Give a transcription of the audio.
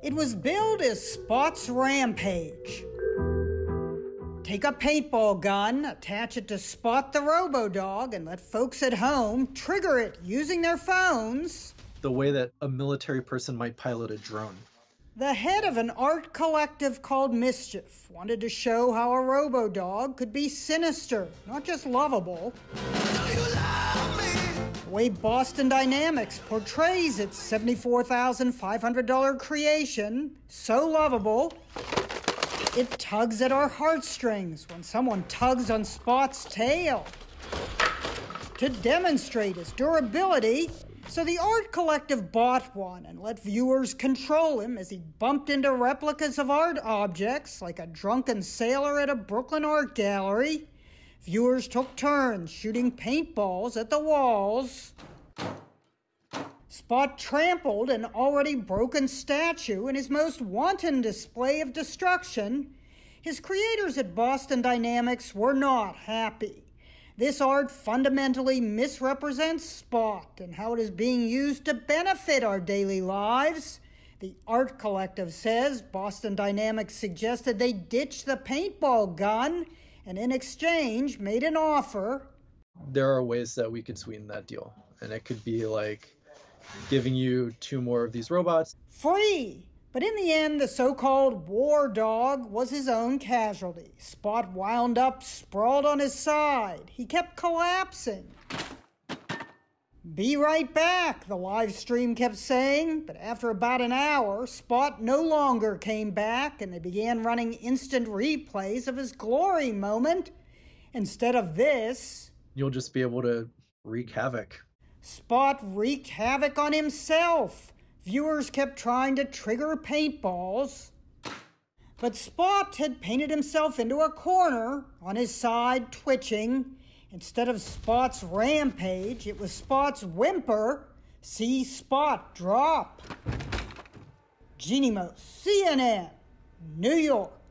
It was billed as Spot's Rampage. Take a paintball gun, attach it to Spot the Robo-Dog, and let folks at home trigger it using their phones. The way that a military person might pilot a drone. The head of an art collective called Mischief wanted to show how a robo-dog could be sinister, not just lovable. Do you love me? The way Boston Dynamics portrays its $74,500 creation, so lovable, it tugs at our heartstrings when someone tugs on Spot's tail. To demonstrate its durability, so the art collective bought one and let viewers control him as he bumped into replicas of art objects like a drunken sailor at a Brooklyn art gallery. Viewers took turns shooting paintballs at the walls. Spot trampled an already broken statue in his most wanton display of destruction. His creators at Boston Dynamics were not happy. This art fundamentally misrepresents Spot and how it is being used to benefit our daily lives. The art collective says Boston Dynamics suggested they ditch the paintball gun and in exchange made an offer. There are ways that we could sweeten that deal, and it could be like giving you 2 more of these robots. Free! But in the end, the so-called war dog was his own casualty. Spot wound up sprawled on his side. He kept collapsing. Be right back, the live stream kept saying. But after about an hour, Spot no longer came back, and they began running instant replays of his glory moment. Instead of this, you'll just be able to wreak havoc. Spot wreaked havoc on himself. Viewers kept trying to trigger paintballs, but Spot had painted himself into a corner, on his side twitching. Instead of Spot's rampage, it was Spot's whimper. See Spot drop. Jeanne Moos, CNN, New York.